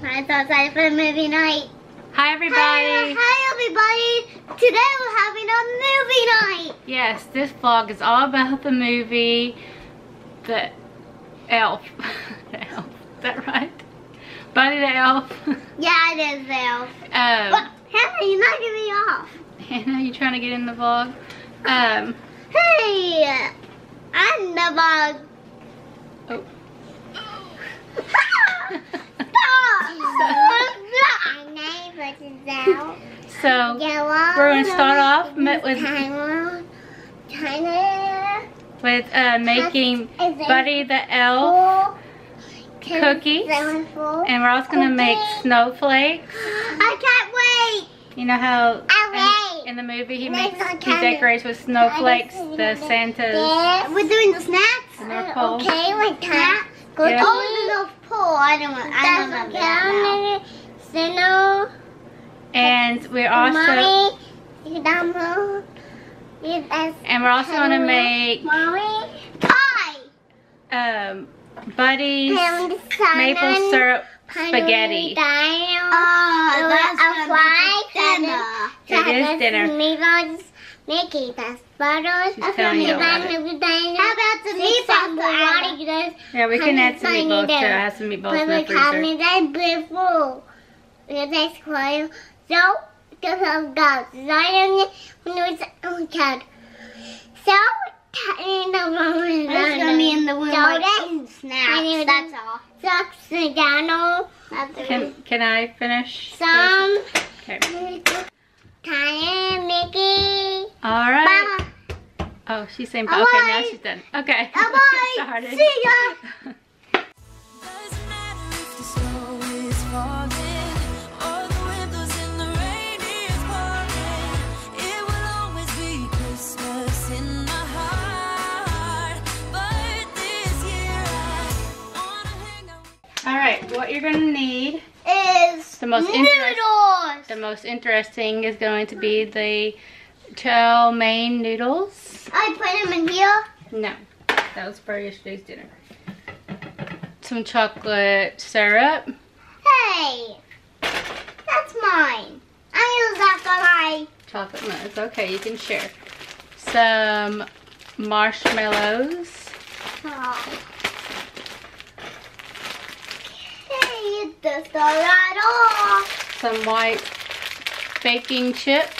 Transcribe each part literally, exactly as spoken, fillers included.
It's outside for movie night. Hi everybody. Hi, hi everybody. Today we're having a movie night. Yes, this vlog is all about the movie, The Elf. The Elf, is that right? Buddy the Elf. Yeah, it is the Elf. Um, well, Hannah, you're not getting me off. Hannah, you trying to get in the vlog? Um, hey, I'm the vlog. Oh. So we're going to start off with, with uh, making Buddy the Elf cookies, and we're also going to make snowflakes. I can't wait! You know how in, in the movie he makes he decorates with snowflakes the Santas. We're doing the snacks. Okay, like that. Go yeah. Oh, the North Pole. I don't want. I don't know that now. And we're also. And we're also going to make. Mommy. Pie. Um, Buddy's maple syrup spaghetti. Oh, that's a fly dinner. It is dinner. Mickey, that's bottles. She's telling you about it. How about the meatballs? Yeah, we can add some meatballs too. I have some meatballs in the freezer. So, it's gonna be in the Walmart snacks. That's all. Can, can I finish? Some. Okay. Time, Mickey. All right. Bye. Oh, she's saying bye. Okay, now she's done. Okay. Bye. Let's get started. See ya. Doesn't matter if the snow is falling or the windows in the rain is pouring. It will always be Christmas in my heart. But this year I want to hang out with. All right, what you're going to need is the most noodles. The most interesting is going to be the chow mein noodles. I put them in here. No, that was for yesterday's dinner. Some chocolate syrup. Hey, that's mine. I use that for my chocolate nuts. Okay, you can share. Some marshmallows. Oh. This off. Some white baking chips.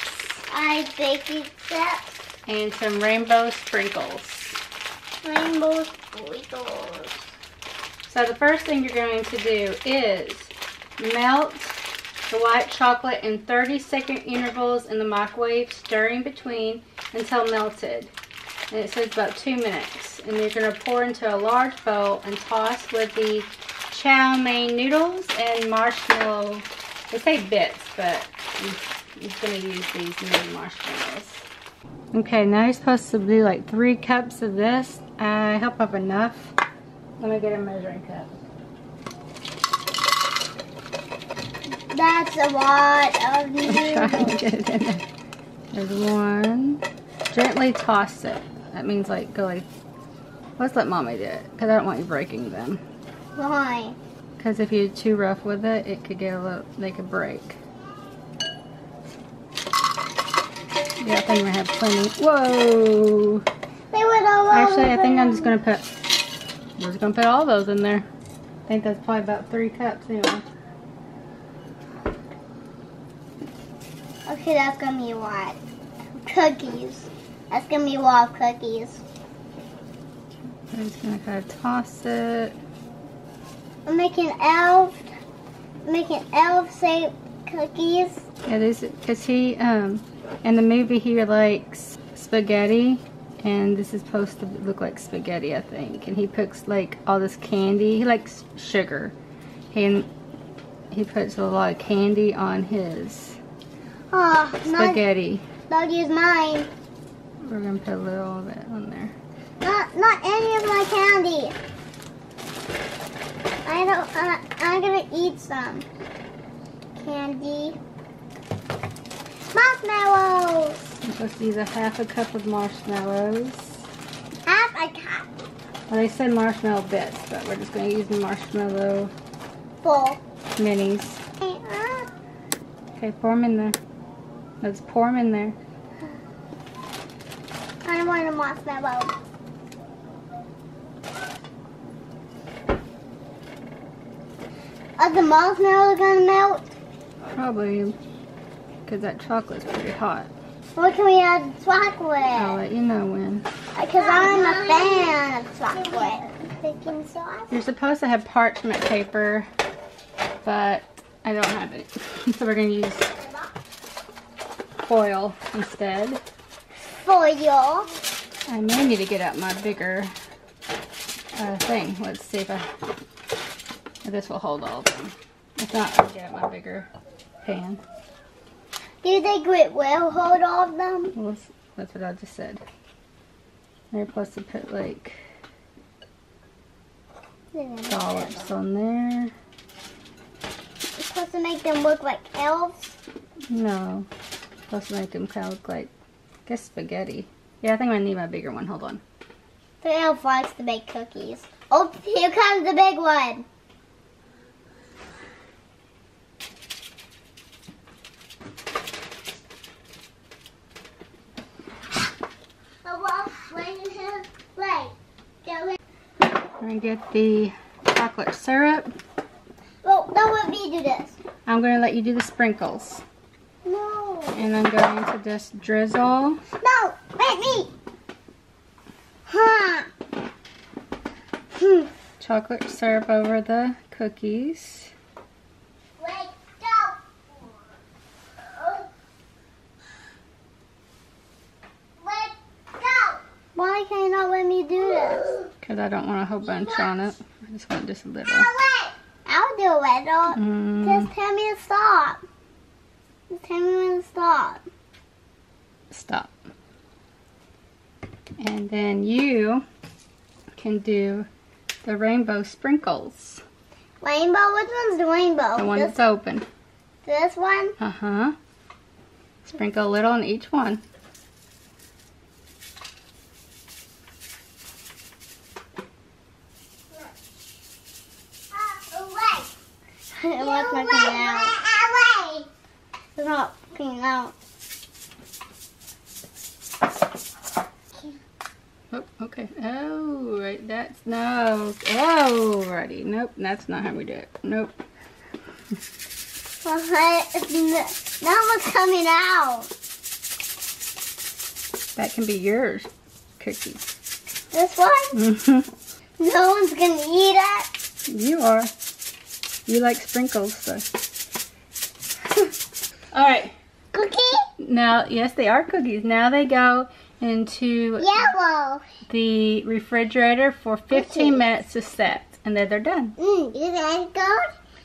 I baking chips. And some rainbow sprinkles. Rainbow sprinkles. So the first thing you're going to do is melt the white chocolate in thirty second intervals in the microwave, stirring between until melted. And it says about two minutes. And you're going to pour into a large bowl and toss with the chow mein noodles and marshmallow. They say bits, but I'm going to use these new marshmallows. Okay, now you're supposed to do like three cups of this. I hope I've enough. Let me get a measuring cup. That's a lot of noodles. I'm trying to get it in there. There's one. Gently toss it. That means like go like. Let's let Mommy do it because I don't want you breaking them. Why? Because if you're too rough with it, it could get a little, they could break. Yeah, I think we have plenty. Whoa! They were all Actually, I think them. I'm just going to put, I'm just going to put all those in there. I think that's probably about three cups anyway. Okay, that's going to be a lot. Cookies. That's going to be a lot of cookies. I'm just going to kind of toss it. I'm making elf, I'm making elf-shaped cookies. It is, cause he, um, in the movie he likes spaghetti, and this is supposed to look like spaghetti, I think. And he puts like all this candy. He likes sugar, and he puts a lot of candy on his oh, spaghetti. Mine, don't use mine. We're gonna put a little of it on there. Not, not any of my candy. I don't, uh, I'm gonna eat some candy. Marshmallows! I'm supposed to use a half a cup of marshmallows. Half a cup? Well, they said marshmallow bits, but we're just gonna use the marshmallow. Full. minis. Okay, pour them in there. Let's pour them in there. I don't want them off my boat. Are the marshmallows gonna melt? Probably, because that chocolate's pretty hot. What can we add chocolate? I'll let you know when. Because I'm a fan of chocolate. Sauce. You're supposed to have parchment paper, but I don't have it. So we're going to use foil instead. Foil. I may need to get out my bigger uh, thing. Let's see if I... This will hold all of them. If not, I'll get my bigger pan. Do you think it will hold all of them? Well, that's, that's what I just said. They're supposed to put like dollops on there. You're supposed to make them look like elves? No. Supposed to make them kind of look like, I guess, spaghetti. Yeah, I think I need my bigger one. Hold on. The elf likes to make cookies. Oh, here comes the big one. We're going to get the chocolate syrup. Well, don't let me do this. I'm going to let you do the sprinkles. No. And I'm going to just drizzle. No, let me. Huh. Hmm. Chocolate syrup over the cookies. Wait, go. Wait, go. Why can you not let me do this? Because I don't want a whole bunch on it. I just want just a little. I'll do a little. Mm. Just tell me to stop. Just tell me when to stop. Stop. And then you can do the rainbow sprinkles. Rainbow? Which one's the rainbow? The one this, that's open. This one? Uh-huh. Sprinkle a little on each one. It looks like out. It's not coming out. Oh, okay. Oh, right. That's no. Oh, righty. Nope. That's not how we do it. Nope. Well, it's not what's coming out. That can be yours, cookie. This one? Mm-hmm. No one's gonna eat it. You are. You like sprinkles, so. Alright. Cookie? Now, yes, they are cookies. Now they go into Yellow. the refrigerator for fifteen cookies. minutes to set. And then they're done. Mm, you guys go?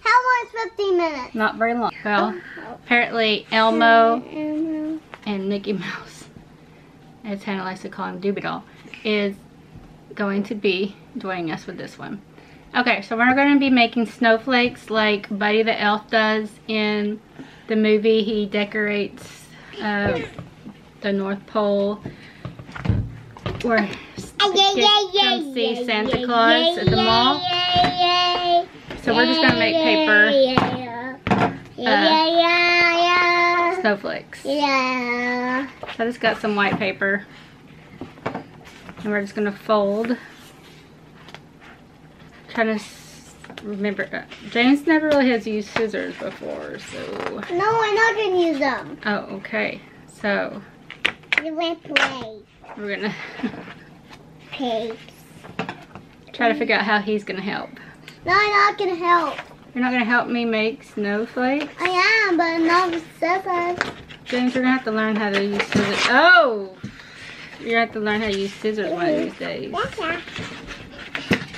How long is fifteen minutes? Not very long. Well, oh. apparently Elmo mm-hmm. and Mickey Mouse, as Hannah likes to call him, Doobie-Doll, is going to be joining us with this one. Okay, so we're going to be making snowflakes like Buddy the Elf does in the movie. He decorates uh, the North Pole where kids come see Santa Claus at the mall. So we're just going to make paper uh, snowflakes. Yeah. So I just got some white paper and we're just going to fold. Trying to remember, uh, James never really has used scissors before, so. No, I'm not gonna use them. Oh, okay. So. We're gonna play. We're gonna. Tapes. Try to figure out how he's gonna help. No, I'm not gonna help. You're not gonna help me make snowflakes? I am, but not with scissors. James, you're gonna have to learn how to use scissors. Oh! You're gonna have to learn how to use scissors one of these days. Yeah.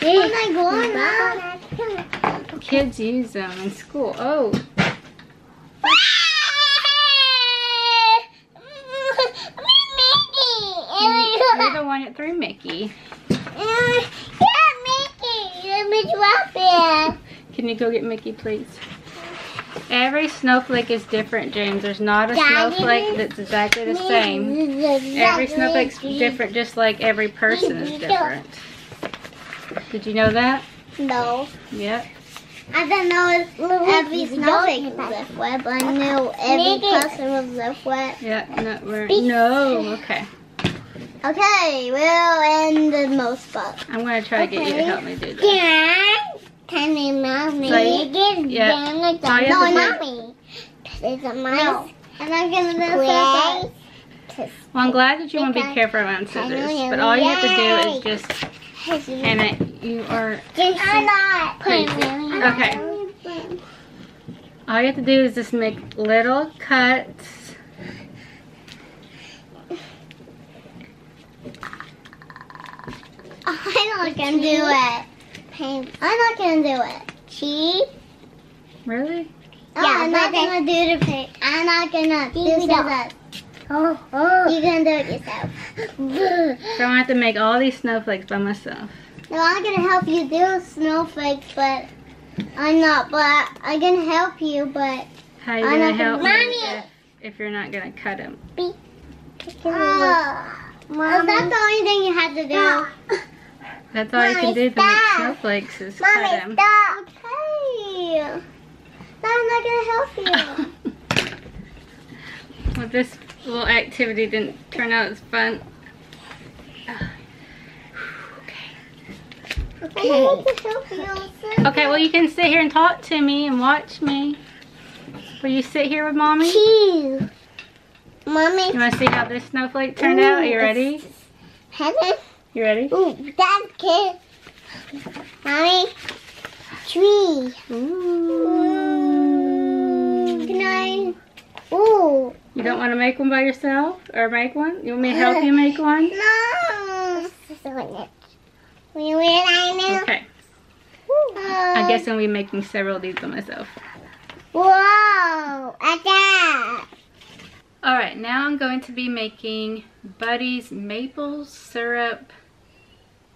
Oh my God. Kids use them in school. Oh. Mickey. You're the one that threw Mickey. Yeah, Mickey. Let me drop it. Can you go get Mickey, please? Every snowflake is different, James. There's not a snowflake that's exactly the same. Every snowflake's different, just like every person is different. Did you know that? No. Yep. I didn't know every snowflake was left wet, but I knew every person was left wet. Yeah, not right. No, okay. Okay, we'll end the most part. I'm going to try to get you to help me do this. Yeah. Can you mommy? Yeah. No, not me. It's a mouse. And I'm going to do this. Well, I'm glad that you want to be careful around scissors, but all you have to do is just... And it, you are crazy. Okay. All you have to do is just make little cuts. I'm not gonna do it. I'm not gonna do it. She? Really? Oh, yeah, I'm not gonna do the paint. I'm not gonna do that. Oh, oh. You're gonna do it yourself. So I have to make all these snowflakes by myself. No, I'm gonna help you do snowflakes, but I'm not. But I'm gonna help you, but how are you gonna help me if, if you're not gonna cut them? Oh, well, that's the only thing you have to do. That's all Mommy, you can do to stop. Make snowflakes is Mommy, cut them. Stop. Okay. No, I'm not gonna help you. Well, this little activity didn't turn out as fun. Uh, okay. Okay. Okay, well, you can sit here and talk to me and watch me. Will you sit here with Mommy? Chew. Mommy. You want to see how this snowflake turned Ooh, out? Are you ready? Heaven. You ready? Ooh, that kid. Mommy. Tree. Ooh. Good night. Ooh. You don't want to make one by yourself? Or make one? You want me to help you make one? No. Okay. I guess I'll be making several of these by myself. Whoa. Alright, now I'm going to be making Buddy's maple syrup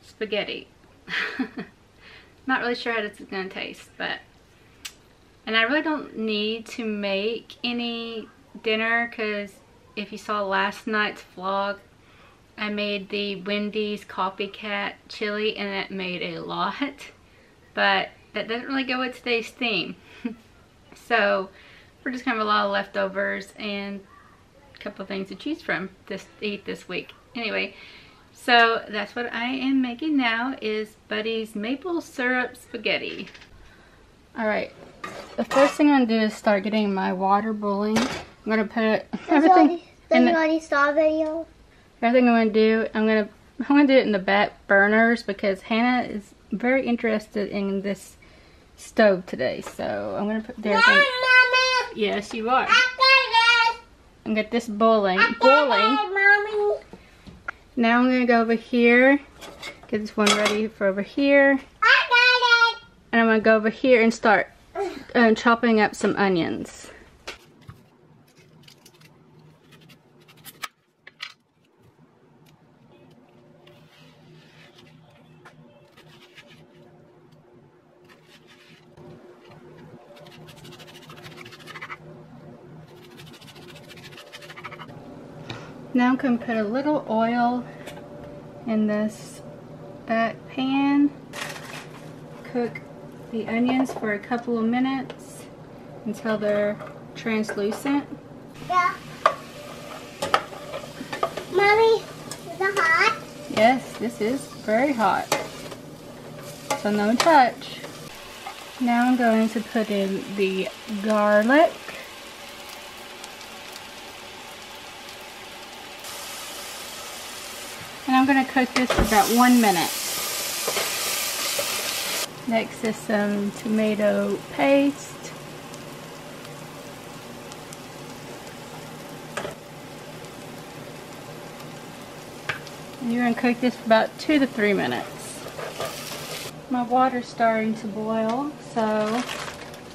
spaghetti. Not really sure how this is going to taste, but... And I really don't need to make any... dinner, because if you saw last night's vlog, I made the Wendy's copycat chili and that made a lot, but that doesn't really go with today's theme. So we're just gonna have a lot of leftovers and a couple things to choose from to eat this week anyway. So that's what I am making now, is Buddy's maple syrup spaghetti. All right, the first thing I'm gonna do is start getting my water boiling. I'm gonna put everything. Then you already saw a video. Everything I'm gonna do, I'm gonna I'm gonna do it in the back burners because Hannah is very interested in this stove today. So I'm gonna put there. Yes, you are. I I'm gonna get this boiling. I boiling. It, now I'm gonna go over here. Get this one ready for over here. I got it. And I'm gonna go over here and start uh, chopping up some onions. Now I'm going to put a little oil in this back pan, cook the onions for a couple of minutes until they're translucent. Yeah. Mommy, is it hot? Yes, this is very hot. So no touch. Now I'm going to put in the garlic. And I'm going to cook this for about one minute. Next is some tomato paste. And you're going to cook this for about two to three minutes. My water's starting to boil, so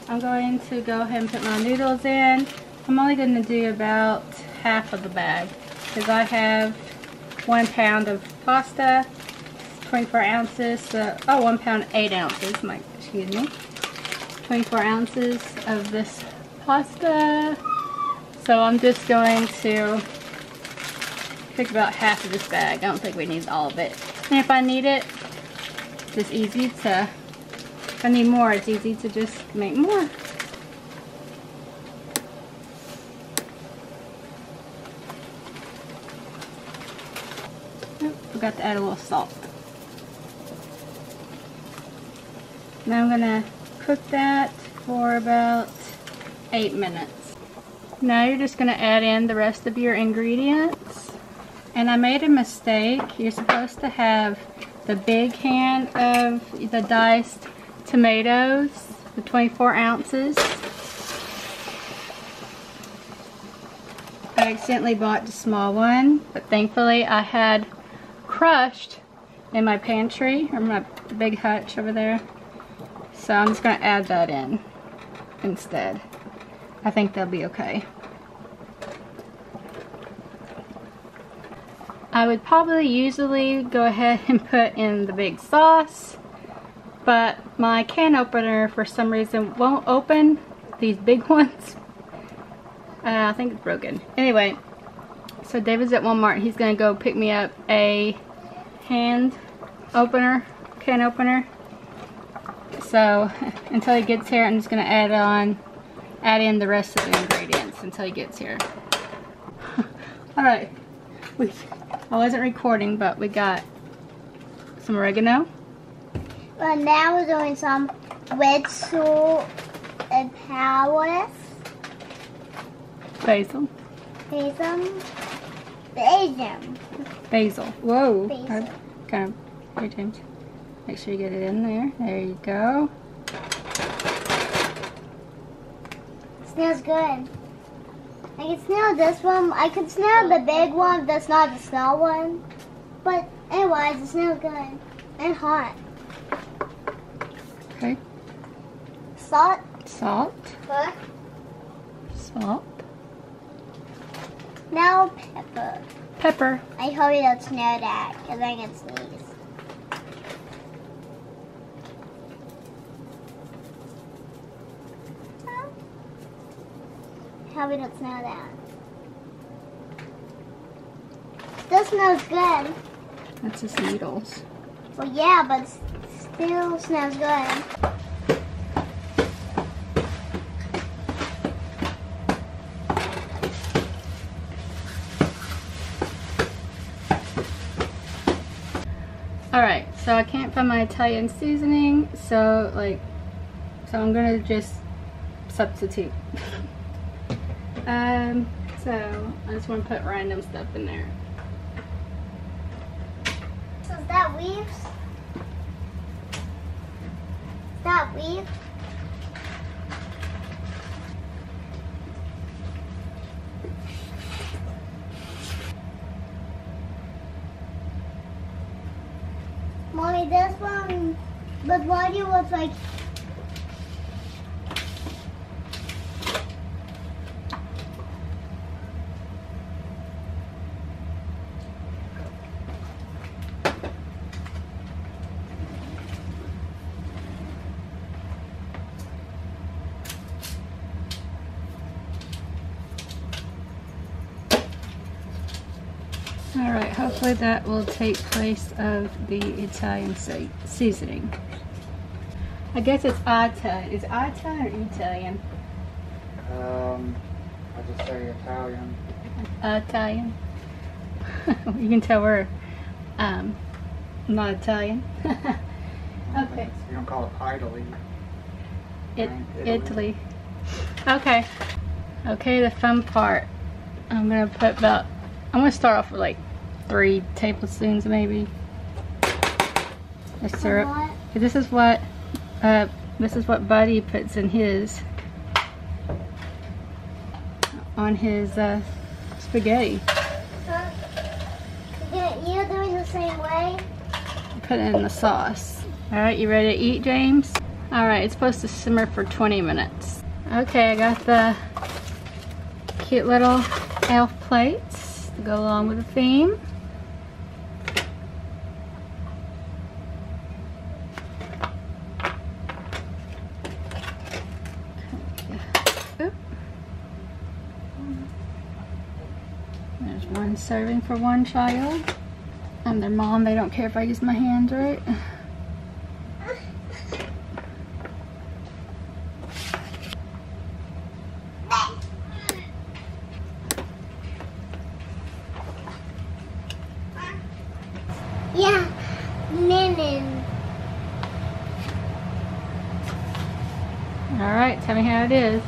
I'm going to go ahead and put my noodles in. I'm only going to do about half of the bag because I have one pound of pasta, twenty-four ounces, so, oh, one pound, eight ounces, my, excuse me, twenty-four ounces of this pasta. So I'm just going to pick about half of this bag. I don't think we need all of it. And if I need it, it's just easy to If I need more, it's easy to just make more. Forgot to add a little salt. Now I'm gonna cook that for about eight minutes. Now you're just gonna add in the rest of your ingredients. And I made a mistake. You're supposed to have the big hand of the diced tomatoes, the twenty-four ounces. I accidentally bought the small one, but thankfully I had crushed in my pantry, or my big hutch over there. So I'm just going to add that in instead. I think they'll be okay. I would probably usually go ahead and put in the big sauce, but my can opener for some reason won't open these big ones. Uh, I think it's broken. Anyway, so David's at Walmart. He's going to go pick me up a hand opener, can opener. So until he gets here, I'm just going to add on, add in the rest of the ingredients until he gets here. Alright, we, I wasn't recording, but we got some oregano. Well, now we're doing some red salt and powder. Basil. Basil. Basil. Basil. Whoa. Basil. Kind of, here, James. Make sure you get it in there. There you go. It smells good. I can smell this one. I can smell the big one. That's not the small one. But anyways, it smells good and hot. Okay. Salt. Salt. What? Salt. Now pepper. Pepper. I hope you don't know that because I can sneeze. Probably don't smell that. This smells good. That's just needles. Well, yeah, but still smells good. Alright, so I can't find my Italian seasoning, so like, so I'm gonna just substitute. Um, so I just want to put random stuff in there. So is that weave? Is that weave? Mommy, this one, but why do you look like? Alright, hopefully that will take place of the Italian se seasoning. I guess it's Ita. Is Ita or Italian? Um, I just say Italian. Italian. You can tell we're um, not Italian. Okay. You don't call it Italy. It, Italy. Italy. Okay. Okay, the fun part. I'm going to put about... I'm going to start off with like three tablespoons maybe. The syrup. This is what uh, this is what Buddy puts in his on his uh, spaghetti. Huh? You're doing the same way. Put it in the sauce. All right, you ready to eat, James? All right, it's supposed to simmer for twenty minutes. Okay, I got the cute little elf plates. Go along with the theme. Oop. There's one serving for one child. And their mom, they don't care if I use my hands, right? Tell me how it is.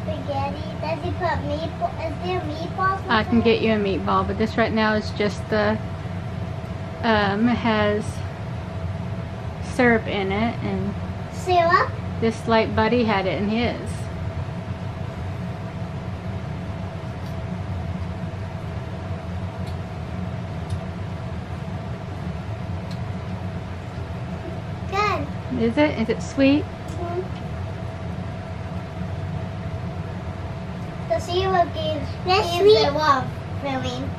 Spaghetti. Does he put meatball? Is there meatballs? I can get you a meatball, but this right now is just the um has syrup in it and syrup. This light Buddy had it in his. Is it? Is it sweet? Mm-hmm. The syrup gives, gives sweet. It a lot of filling.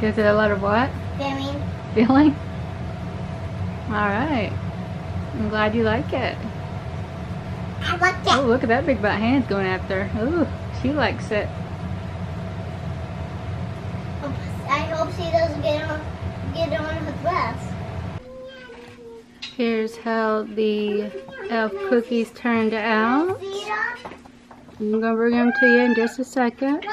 Gives it a lot of what? Filling. Filling? Alright. I'm glad you like it. I like it. Oh, look at that big butt hand's going after her. Ooh, she likes it. I hope she doesn't get on, get on her dress. Here's how the elf cookies turned out. I'm going to bring them to you in just a second. Wait,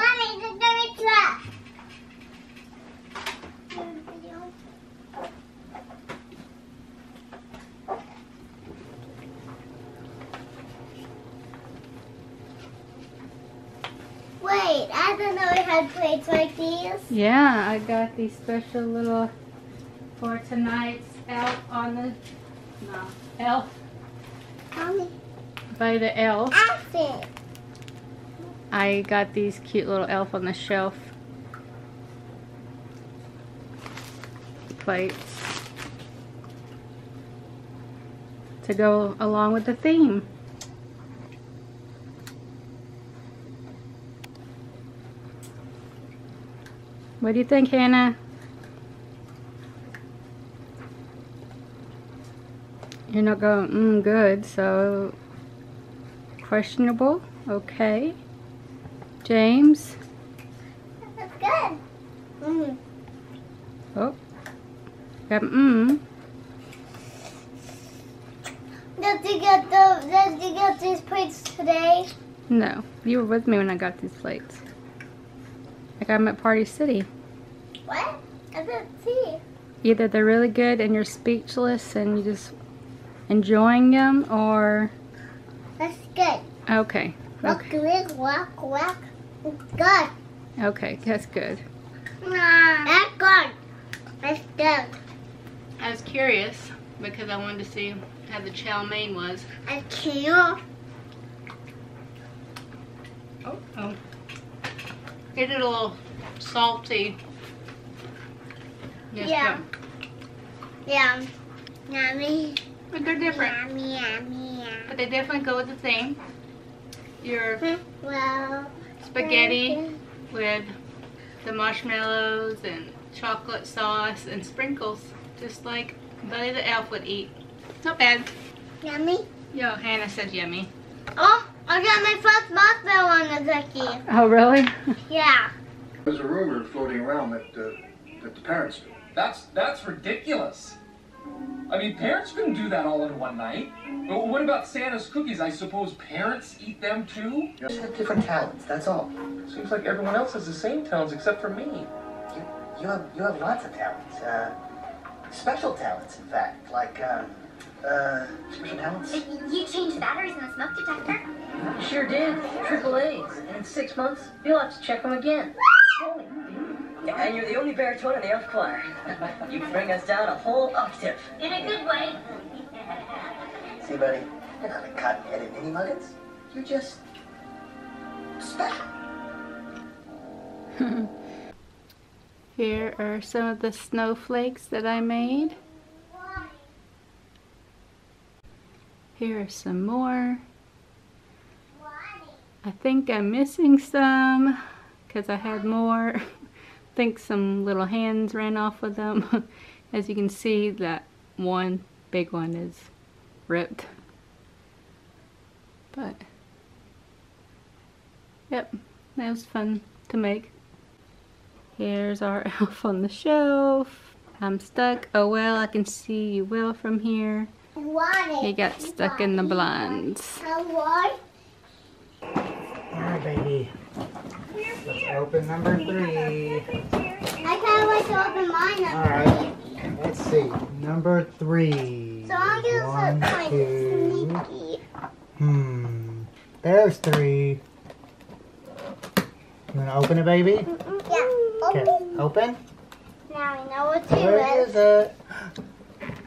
I didn't know we had plates like these. Yeah, I got these special little for tonight's elf on the... No. Elf. Mommy. By the Elf. Elf. I got these cute little elf on the shelf plates to go along with the theme. What do you think, Hannah? You're not going, mm, good, so questionable, okay. James? That's good. Mm. Oh, got mm. Did you get the, did you get these plates today? No, you were with me when I got these plates. I got them at Party City. What? I didn't see. Either they're really good and you're speechless and you just enjoying them, or that's good. Okay. Walk, okay. walk, walk. Good. Okay, that's good. Nah, that's good. That's good. I was curious because I wanted to see how the chow mein was. I can't. Oh, oh. It did a little salty. Yes, yeah. Sir. Yeah. Yummy. But they're different. Yum, yum, yum. But they definitely go with the theme. Your well, spaghetti with the marshmallows and chocolate sauce and sprinkles, just like Buddy the Elf would eat. Not bad. Yummy? Yo, Hannah said yummy. Oh, I got my first marshmallow on the cookie. Oh, really? Yeah. There's a rumor floating around that, uh, that the parents do. That's, that's ridiculous. I mean, parents couldn't do that all in one night. But what about Santa's cookies? I suppose parents eat them too? You just have different talents, that's all. Seems like everyone else has the same talents except for me. You, you, have, you have lots of talents. Uh, special talents, in fact. Like, um, uh, special talents. You changed batteries in the smoke detector? Sure did. Triple A's. And in six months, you'll have to check them again. And you're the only baritone in the elf choir. You bring us down a whole octave. In a good way. See, buddy, you're not a cotton-headed mini muggins. You're just special. Here are some of the snowflakes that I made. Here are some more. I think I'm missing some because I had more. I think some little hands ran off with them. As you can see, that one big one is ripped. But, yep, that was fun to make. Here's our elf on the shelf. I'm stuck. Oh well, I can see you well from here. He got stuck in the blinds. Alright, baby. Let's open number three. I kind of like to open mine up. Alright. Let's see. Number three. So I'm going to look like sneaky. Hmm. There's three. You want to open it, baby? Mm-mm. Yeah. Okay. Open. Open. Now we know what to do. Where is it?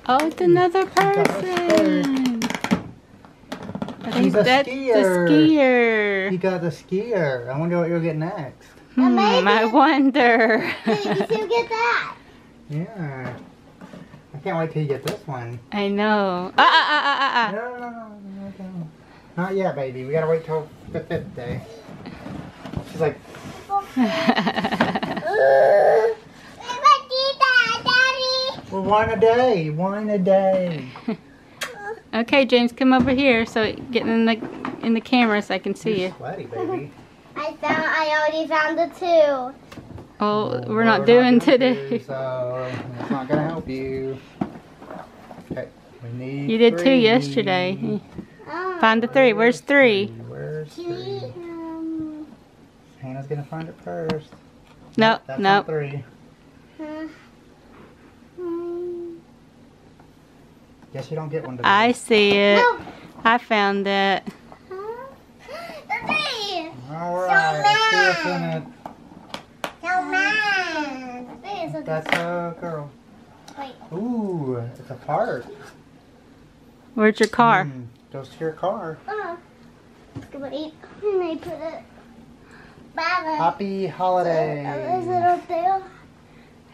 Oh, it's another person. I think that's the skier. You got the skier. I wonder what you'll get next. Hmm, I wonder. Maybe you'll get that. Yeah. I can't wait till you get this one. I know. Ah, ah, ah, ah, ah. No, no, no, no, no. Not yet, baby. We gotta wait till the fifth day. She's like... Well, one a day. One a day. Okay, James, come over here. So get in the in the camera so I can see You're you. Sweaty, baby. I found. I already found the two. Oh, well, we're not we're doing not today. Do, so it's not gonna help you. Okay, we need. You did three. two yesterday. Oh. Find the three. Where's three? Where's three? Um, Hannah's gonna find it first. Nope. That's nope. Three. Huh. Guess you don't get one today. I see it. No. I found it. Huh? The three. All right. So mad. So mad. I think it's a That's a girl. Wait. Ooh, it's a park. Where's your car? Mm, goes to your car. Oh. Let's go eat. And they put it. Bye. Happy holiday. Oh, is it up there?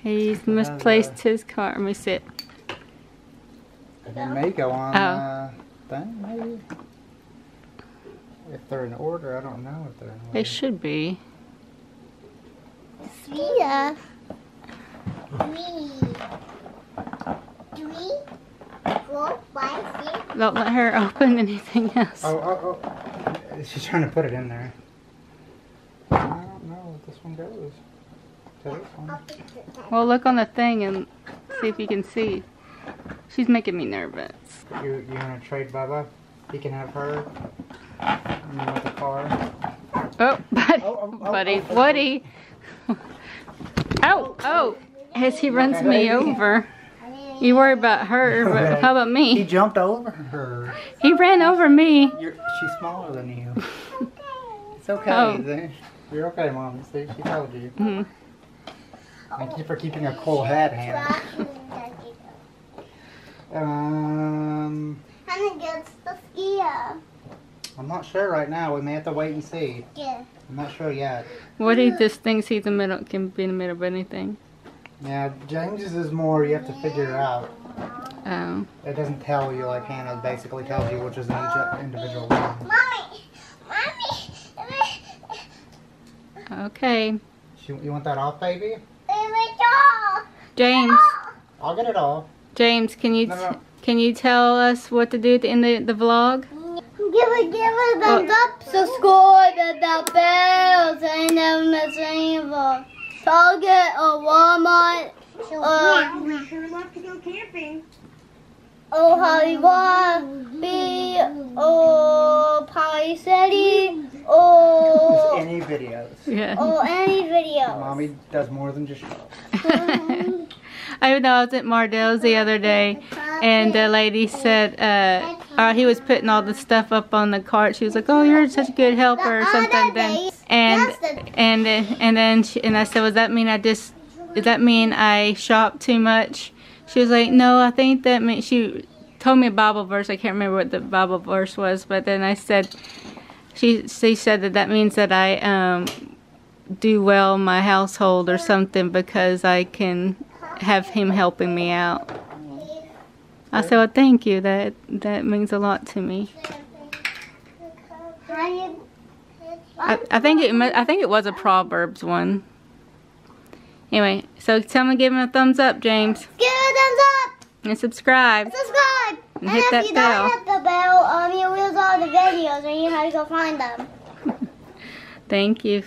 He's misplaced his car. Let me see it. They may go on uh, oh. thing, maybe. If they're in order, I don't know if they're in order. They should be. Three. Yeah. Three. Three. Four, five, six. Don't let her open anything else. Oh, oh, oh. She's trying to put it in there. I don't know if this one goes. This one. Well, look on the thing and see if you can see. She's making me nervous. You, you want to trade Bubba? He can have her. And you want the car. Oh, Buddy. Oh, oh, oh, buddy. Oh, Woody. Oh, oh, oh. As he runs okay, me over. You worry about her, but how about me? He jumped over her. He ran over me. You're, she's smaller than you. It's okay. Oh. You're okay, Mom. See, she told you. Mm-hmm. Thank you for keeping a cool head, Hannah. Um, and it gets the skier. I'm not sure right now. We may have to wait and see. Yeah. I'm not sure yet. What he just thinks he's the middle can be in the middle of anything. Yeah, James's is more you have to figure out. Oh. It doesn't tell you like Hannah basically tells you, which is an individual one. Mommy, mommy. Okay. She, you want that off, baby? James. I'll get it off. James, can you no, no. can you tell us what to do at the end of the vlog? Give a give a thumbs oh. up, subscribe, hit that bell, so you never miss any vlog. Target or Walmart. So uh, we sure love to go camping. Oh, Harry Bobby, oh, Party City, oh. Just any videos. Yeah. Oh, any videos. Mommy does more than just show. I know I was at Mardell's the other day, and the lady said, uh, uh, he was putting all the stuff up on the cart. She was like, "Oh, you're such a good helper," or something. Then and and and then she, and I said, "Does that mean I just? Does that mean I shop too much?" She was like, "No, I think that means." She told me a Bible verse. I can't remember what the Bible verse was, but then I said, she she said that that means that I um do well in my household or something because I can have him helping me out. I said, "Well, thank you. That that means a lot to me." I, I think it I think it was a Proverbs one. Anyway, so tell me, give him a thumbs up, James. Give him a thumbs up and subscribe. And subscribe and, and hit if that you bell. Don't hit the bell, um, you lose all the videos, and you have to go find them. Thank you.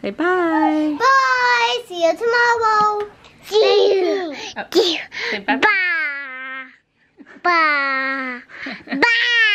Say bye. Bye. See you tomorrow. Dear, dear, bye, bye, bye.